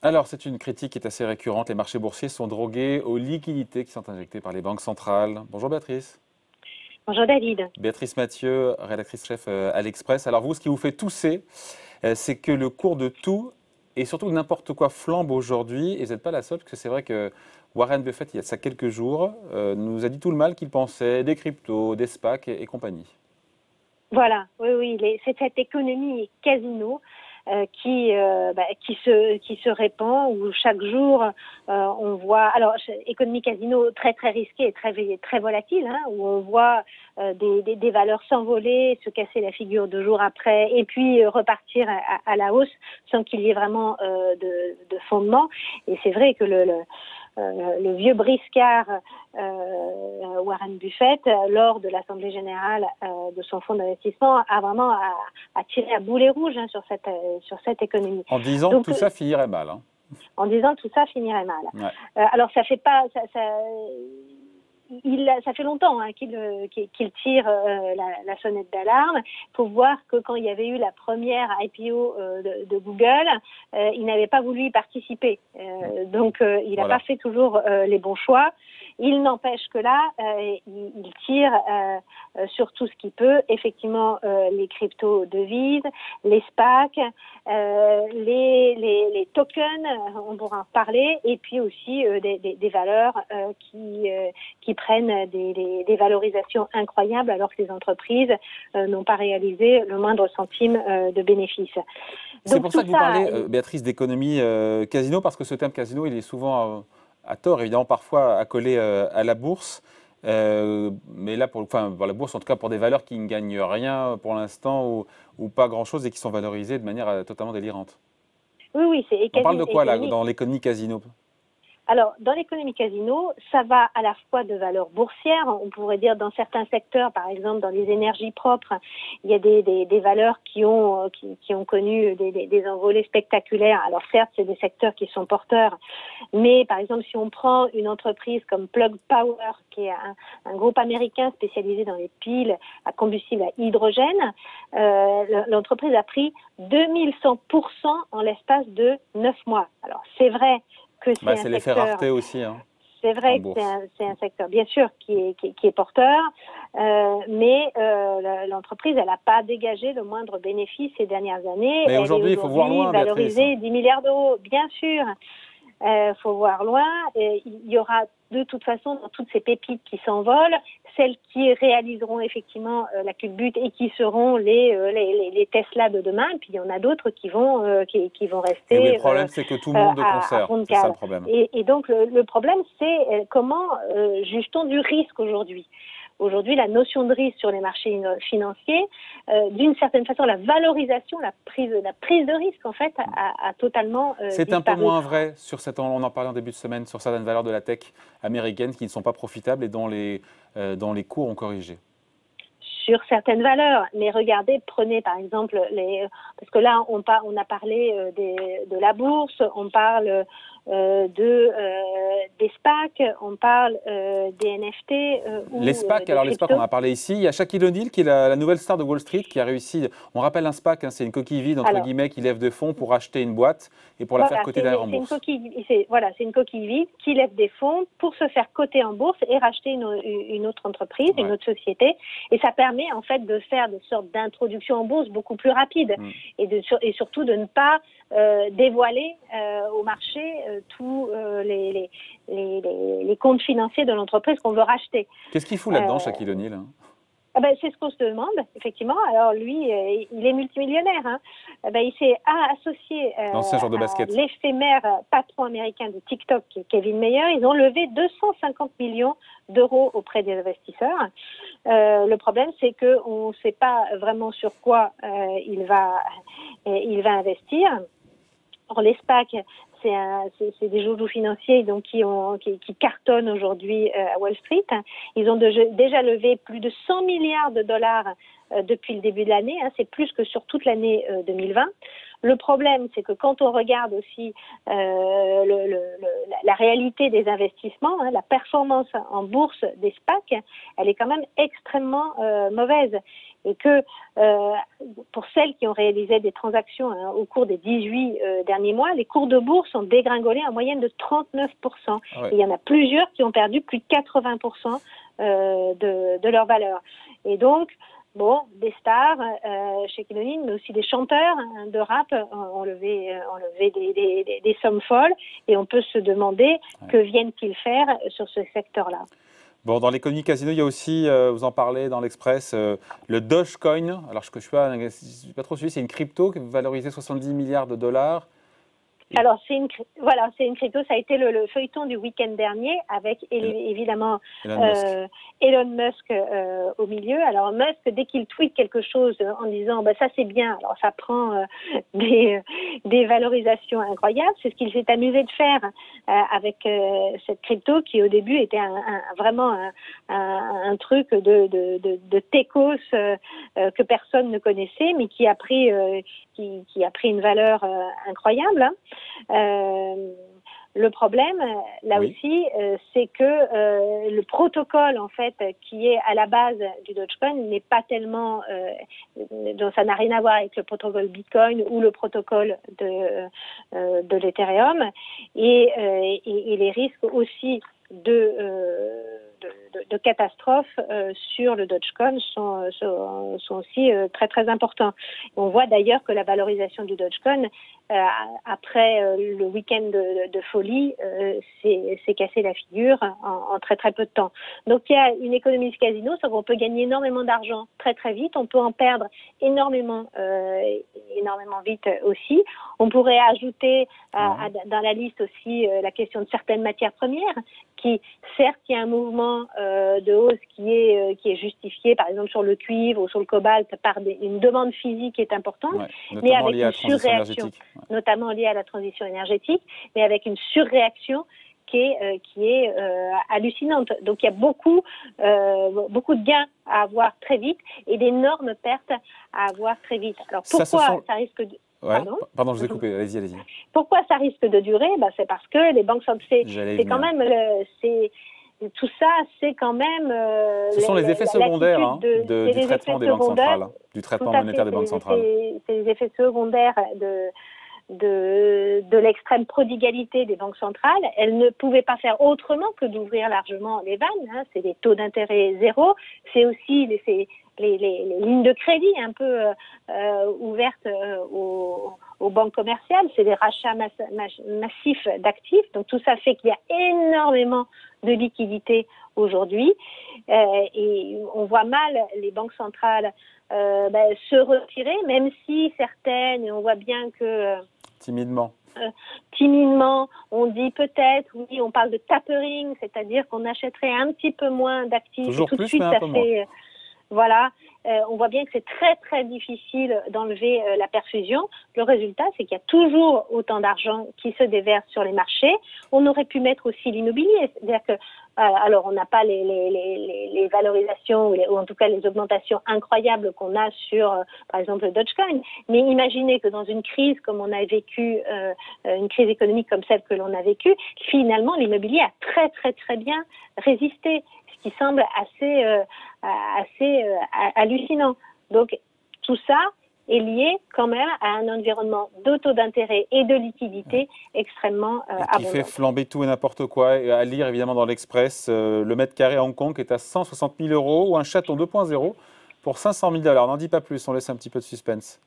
Alors, c'est une critique qui est assez récurrente. Les marchés boursiers sont drogués aux liquidités qui sont injectées par les banques centrales. Bonjour Béatrice. Bonjour David. Béatrice Mathieu, rédactrice chef à L'Express. Alors vous, ce qui vous fait tousser, c'est que le cours de tout et surtout n'importe quoi flambe aujourd'hui. Et vous n'êtes pas la seule, parce que c'est vrai que Warren Buffett, il y a ça quelques jours, nous a dit tout le mal qu'il pensait des cryptos, des SPAC et compagnie. Voilà, oui, c'est cette économie casino qui se répand, où chaque jour on voit, alors économie casino très très risquée et très volatile, hein, où on voit des valeurs s'envoler, se casser la figure 2 jours après et puis repartir à la hausse sans qu'il y ait vraiment de fondement. Et c'est vrai que le vieux briscard Warren Buffett, lors de l'Assemblée générale de son fonds d'investissement, a vraiment tiré à boulet rouge, hein, sur cette économie. En disant que tout ça finirait mal. Hein. En disant que tout ça finirait mal. Ouais. Alors ça fait pas... Ça fait longtemps, hein, qu'il tire la sonnette d'alarme. Il faut voir que quand il y avait eu la première IPO de Google, il n'avait pas voulu y participer. Donc il n'a pas fait toujours les bons choix. Il n'empêche que là, il tire sur tout ce qu'il peut. Effectivement, les crypto-devises, les SPAC, les tokens, on pourra en parler, et puis aussi des valeurs qui prennent des valorisations incroyables alors que les entreprises n'ont pas réalisé le moindre centime de bénéfice. C'est pour ça que vous parlez, Béatrice, d'économie casino, parce que ce terme casino, il est souvent à tort, évidemment parfois accolé à la bourse, mais là, pour la bourse, en tout cas pour des valeurs qui ne gagnent rien pour l'instant ou pas grand-chose et qui sont valorisées de manière totalement délirante. Oui, c'est économique. On parle de quoi là, dans l'économie casino ? Alors, dans l'économie casino, ça va à la fois de valeurs boursières, on pourrait dire dans certains secteurs, par exemple dans les énergies propres, il y a des valeurs qui ont connu des envolées spectaculaires. Alors certes, c'est des secteurs qui sont porteurs, mais par exemple, si on prend une entreprise comme Plug Power, qui est un groupe américain spécialisé dans les piles à combustible à hydrogène, l'entreprise a pris 2100% en l'espace de 9 mois. Alors, c'est vrai que c'est un l'effet rareté aussi. Hein, c'est vrai que c'est un secteur, bien sûr, qui est porteur, mais l'entreprise, elle n'a pas dégagé le moindre bénéfice ces dernières années. Mais aujourd'hui, il faut voir loin, valorisée 10 milliards d'euros, bien sûr. Faut voir loin. Il y aura de toute façon, dans toutes ces pépites qui s'envolent, celles qui réaliseront effectivement la culbute et qui seront les Tesla de demain. Et puis il y en a d'autres qui vont rester. Et oui, le problème, c'est que tout le monde concerne. C'est ça le problème. Et donc le problème, c'est comment juge-t-on du risque aujourd'hui ? Aujourd'hui, la notion de risque sur les marchés financiers, d'une certaine façon, la valorisation, la prise de risque, en fait, a totalement c'est un peu moins vrai sur cette, on en parlait en début de semaine, sur certaines valeurs de la tech américaine qui ne sont pas profitables et dont les cours ont corrigé. Sur certaines valeurs, mais regardez, prenez par exemple parce que là on a parlé de la bourse, on parle des SPAC, on parle des NFT. Les SPAC, alors les SPAC, on en a parlé ici. Il y a Shaquille O'Neal qui est la nouvelle star de Wall Street qui a réussi. On rappelle un SPAC, hein, c'est une coquille vide entre guillemets qui lève des fonds pour acheter une boîte et pour la faire coter derrière en bourse. C'est une coquille vide qui lève des fonds pour se faire coter en bourse et racheter une autre entreprise, une autre société. Et ça permet en fait de faire des sortes d'introductions en bourse beaucoup plus rapides et surtout de ne pas dévoiler au marché tous les comptes financiers de l'entreprise qu'on veut racheter. Qu'est-ce qu'il fout là-dedans, Shaquille O'Neal, hein? C'est ce qu'on se demande, effectivement. Alors lui, il est multimillionnaire. Hein. Il s'est associé à l'éphémère patron américain de TikTok, Kevin Mayer. Ils ont levé 250 millions d'euros auprès des investisseurs. Le problème, c'est qu'on ne sait pas vraiment sur quoi il va investir. Or, les SPAC, c'est des joujous financiers donc qui cartonnent aujourd'hui à Wall Street. Ils ont déjà levé plus de 100 milliards de dollars depuis le début de l'année. Hein, c'est plus que sur toute l'année 2020. Le problème, c'est que quand on regarde aussi la réalité des investissements, hein, la performance en bourse des SPAC, elle est quand même extrêmement mauvaise. et que pour celles qui ont réalisé des transactions au cours des 18 derniers mois, les cours de bourse ont dégringolé en moyenne de 39%. Ouais. Et il y en a plusieurs qui ont perdu plus de 80% de leur valeur. Et donc, bon, des stars chez Shaquille O'Neal, mais aussi des chanteurs de rap ont levé des sommes folles, et on peut se demander que viennent-ils faire sur ce secteur-là. Bon, dans l'économie casino, il y a aussi, vous en parlez dans l'Express, le Dogecoin. Alors, je ne suis pas trop suivi, c'est une crypto qui est valorisée 70 milliards de dollars. Alors, c'est une crypto, ça a été le feuilleton du week-end dernier avec évidemment Elon Musk au milieu. Alors Musk, dès qu'il tweet quelque chose en disant bah, ça c'est bien, alors ça prend des valorisations incroyables. C'est ce qu'il s'est amusé de faire avec cette crypto qui au début était vraiment un truc de techos que personne ne connaissait, mais qui a pris une valeur incroyable. Hein. Le problème, là aussi, c'est que le protocole, en fait, qui est à la base du Dogecoin n'est pas tellement... donc ça n'a rien à voir avec le protocole Bitcoin ou le protocole de l'Ethereum. Et les risques aussi de catastrophes sur le Dogecoin sont aussi très très importants. On voit d'ailleurs que la valorisation du Dogecoin après le week-end de folie s'est cassé la figure en très très peu de temps. Donc il y a une économie du casino, c'est qu'on peut gagner énormément d'argent très très vite, on peut en perdre énormément vite aussi. On pourrait ajouter dans la liste aussi la question de certaines matières premières qui, certes, il y a un mouvement de hausse qui est justifié, par exemple sur le cuivre ou sur le cobalt, par une demande physique qui est importante, mais avec une surréaction, notamment liée à la transition énergétique, mais avec une surréaction qui est hallucinante. Donc il y a beaucoup de gains à avoir très vite et d'énormes pertes à avoir très vite. Alors pourquoi ça risque de... Ouais. Pardon, je vous ai coupé. Allez-y. Pourquoi ça risque de durer ? Bah, c'est parce que les banques centrales, c'est quand même. Ce sont les effets secondaires du traitement des banques centrales, du traitement monétaire des banques centrales. C'est les effets secondaires de l'extrême prodigalité des banques centrales. Elles ne pouvaient pas faire autrement que d'ouvrir largement les vannes. Hein. C'est des taux d'intérêt zéro. C'est aussi les lignes de crédit un peu ouvertes aux banques commerciales, c'est des rachats massifs d'actifs. Donc tout ça fait qu'il y a énormément de liquidités aujourd'hui et on voit mal les banques centrales se retirer, même si certaines, et on voit bien que... Timidement, on dit peut-être, oui, on parle de tapering, c'est-à-dire qu'on achèterait un petit peu moins d'actifs. Toujours tout plus, de suite, mais un peu moins. Voilà, on voit bien que c'est très très difficile d'enlever la perfusion. Le résultat, c'est qu'il y a toujours autant d'argent qui se déverse sur les marchés. On aurait pu mettre aussi l'immobilier, c'est-à-dire que, alors on n'a pas les valorisations ou en tout cas les augmentations incroyables qu'on a sur, par exemple, le Dogecoin. Mais imaginez que dans une crise comme on a vécu, une crise économique comme celle que l'on a vécue, finalement l'immobilier a très très très bien résisté, qui semble assez hallucinant. Donc, tout ça est lié quand même à un environnement de taux d'intérêt et de liquidité extrêmement abondant. Qui fait flamber tout et n'importe quoi. Et à lire, évidemment, dans l'Express, le mètre carré à Hong Kong est à 160 000 euros ou un chaton 2.0 pour 500 000 $. N'en dis pas plus, on laisse un petit peu de suspense.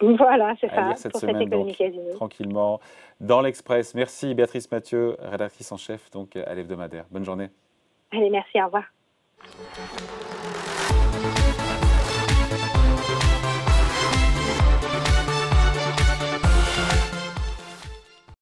Voilà, c'est ça, cette pour semaine, cette économie casino. Tranquillement, dans l'Express. Merci, Béatrice Mathieu, rédactrice en chef donc, à l'hebdomadaire. Bonne journée. Allez, merci, au revoir.